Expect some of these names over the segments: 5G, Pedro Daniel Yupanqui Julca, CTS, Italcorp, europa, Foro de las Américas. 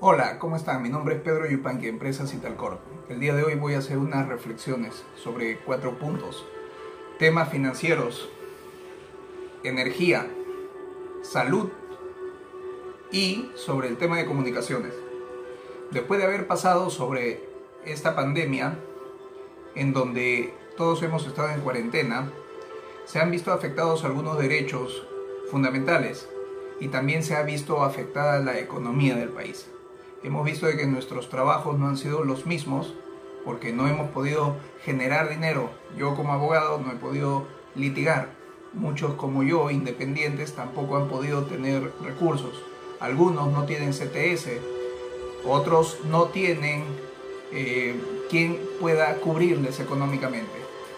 Hola, ¿cómo están? Mi nombre es Pedro Yupanqui, Empresas Italcorp. El día de hoy voy a hacer unas reflexiones sobre 4 puntos. Temas financieros, energía, salud y sobre el tema de comunicaciones. Después de haber pasado sobre esta pandemia, en donde todos hemos estado en cuarentena, se han visto afectados algunos derechos fundamentales y también se ha visto afectada la economía del país. Hemos visto de que nuestros trabajos no han sido los mismos porque no hemos podido generar dinero. Yo como abogado no he podido litigar. Muchos como yo, independientes, tampoco han podido tener recursos. Algunos no tienen CTS, otros no tienen quien pueda cubrirles económicamente.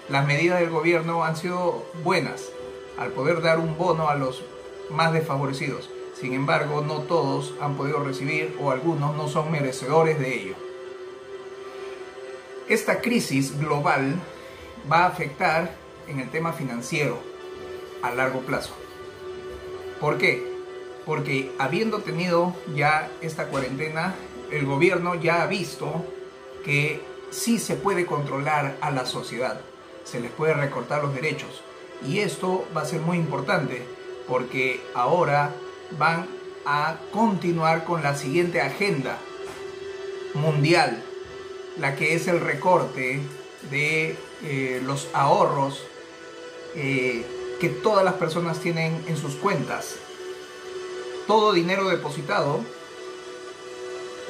Las medidas del gobierno han sido buenas al poder dar un bono a los más desfavorecidos. Sin embargo, no todos han podido recibir o algunos no son merecedores de ello. Esta crisis global va a afectar en el tema financiero a largo plazo. ¿Por qué? Porque habiendo tenido ya esta cuarentena, el gobierno ya ha visto que sí se puede controlar a la sociedad, se les puede recortar los derechos. Y esto va a ser muy importante porque ahora van a continuar con la siguiente agenda mundial, la que es el recorte de los ahorros que todas las personas tienen en sus cuentas. Todo dinero depositado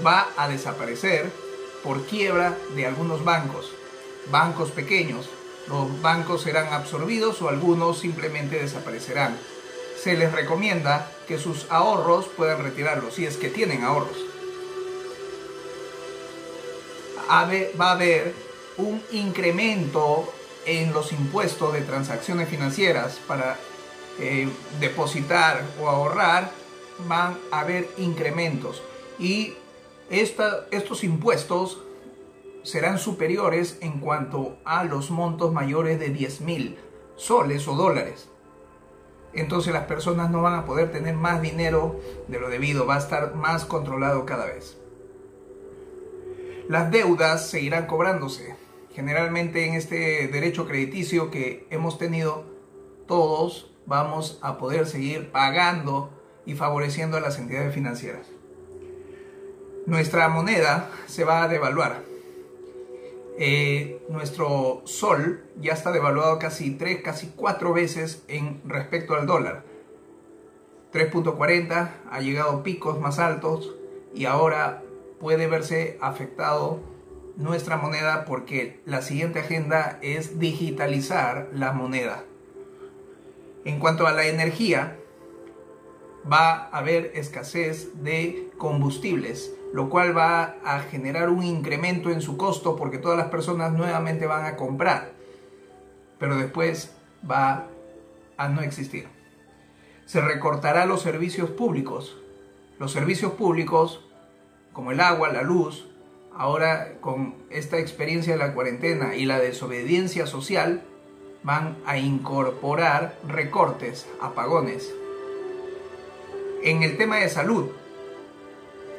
va a desaparecer por quiebra de algunos bancos pequeños. Los bancos serán absorbidos o algunos simplemente desaparecerán. Se les recomienda que sus ahorros puedan retirarlos, si es que tienen ahorros. Va a haber un incremento en los impuestos de transacciones financieras para depositar o ahorrar. Van a haber incrementos y estos impuestos serán superiores en cuanto a los montos mayores de 10.000 soles o dólares. Entonces las personas no van a poder tener más dinero de lo debido, va a estar más controlado cada vez. Las deudas seguirán cobrándose. Generalmente en este derecho crediticio que hemos tenido, todos vamos a poder seguir pagando y favoreciendo a las entidades financieras. Nuestra moneda se va a devaluar. Nuestro sol ya está devaluado casi 3, casi 4 veces en respecto al dólar. 3.40, ha llegado a picos más altos y ahora puede verse afectado nuestra moneda porque la siguiente agenda es digitalizar la moneda. En cuanto a la energía, va a haber escasez de combustibles, lo cual va a generar un incremento en su costo porque todas las personas nuevamente van a comprar, pero después va a no existir. Se recortará los servicios públicos. Los servicios públicos, como el agua, la luz, ahora con esta experiencia de la cuarentena y la desobediencia social, van a incorporar recortes, apagones. En el tema de salud,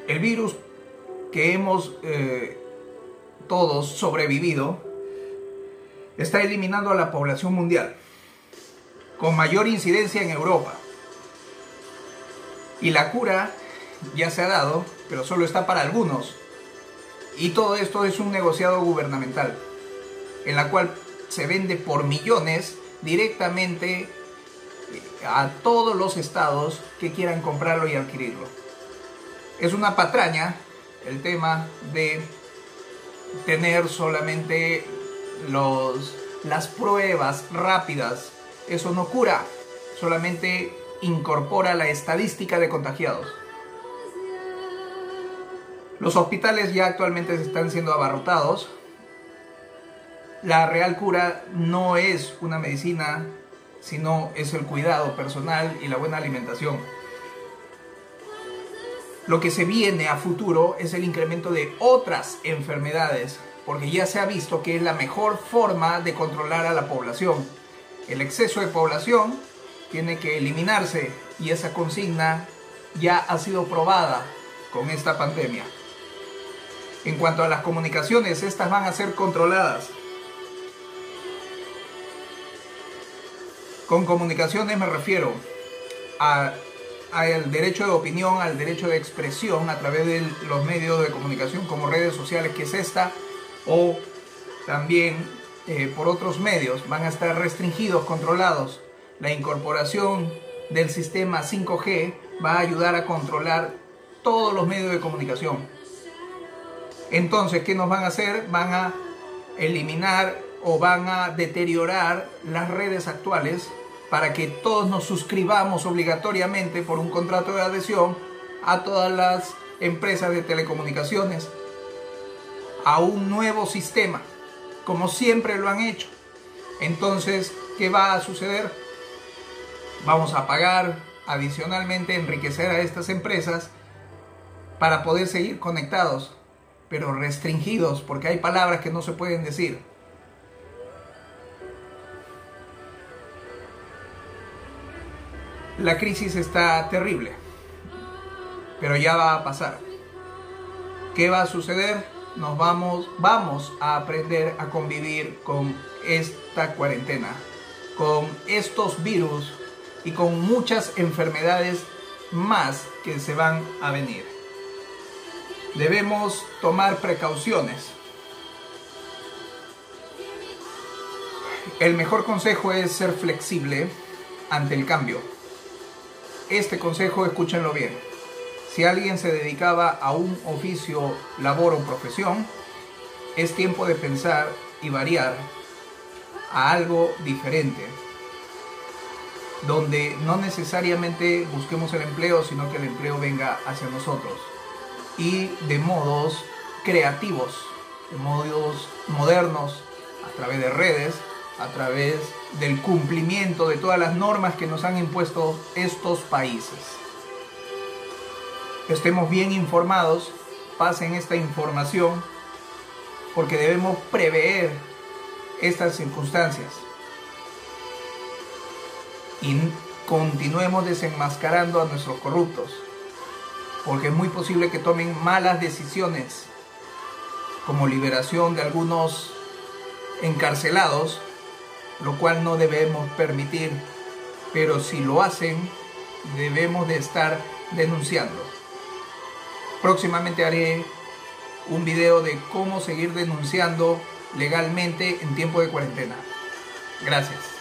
el virus que hemos todos sobrevivido está eliminando a la población mundial, con mayor incidencia en Europa. Y la cura ya se ha dado, pero solo está para algunos. Y todo esto es un negociado gubernamental, en la cual se vende por millones directamente a todos los estados que quieran comprarlo y adquirirlo. Es una patraña el tema de tener solamente las pruebas rápidas. Eso no cura, solamente incorpora la estadística de contagiados. Los hospitales ya actualmente están siendo abarrotados. La real cura no es una medicina, sino es el cuidado personal y la buena alimentación. Lo que se viene a futuro es el incremento de otras enfermedades, porque ya se ha visto que es la mejor forma de controlar a la población. El exceso de población tiene que eliminarse y esa consigna ya ha sido probada con esta pandemia. En cuanto a las comunicaciones, estas van a ser controladas. Con comunicaciones me refiero al derecho de opinión, al derecho de expresión a través de los medios de comunicación como redes sociales, que es esta, o también por otros medios. Van a estar restringidos, controlados. La incorporación del sistema 5G va a ayudar a controlar todos los medios de comunicación. Entonces, ¿qué nos van a hacer? Van a eliminar o van a deteriorar las redes actuales para que todos nos suscribamos obligatoriamente por un contrato de adhesión a todas las empresas de telecomunicaciones, a un nuevo sistema, como siempre lo han hecho. Entonces, ¿qué va a suceder? Vamos a pagar adicionalmente, enriquecer a estas empresas para poder seguir conectados, pero restringidos, porque hay palabras que no se pueden decir. La crisis está terrible, pero ya va a pasar. ¿Qué va a suceder? Vamos a aprender a convivir con esta cuarentena, con estos virus y con muchas enfermedades más que se van a venir. Debemos tomar precauciones. El mejor consejo es ser flexible ante el cambio. Este consejo, escúchenlo bien. Si alguien se dedicaba a un oficio, labor o profesión, es tiempo de pensar y variar a algo diferente, donde no necesariamente busquemos el empleo, sino que el empleo venga hacia nosotros, y de modos creativos, de modos modernos, a través de redes, a través del cumplimiento de todas las normas que nos han impuesto estos países. Estemos bien informados, pasen esta información, porque debemos prever estas circunstancias y continuemos desenmascarando a nuestros corruptos, porque es muy posible que tomen malas decisiones, como liberación de algunos encarcelados, lo cual no debemos permitir, pero si lo hacen, debemos de estar denunciando. Próximamente haré un video de cómo seguir denunciando legalmente en tiempo de cuarentena. Gracias.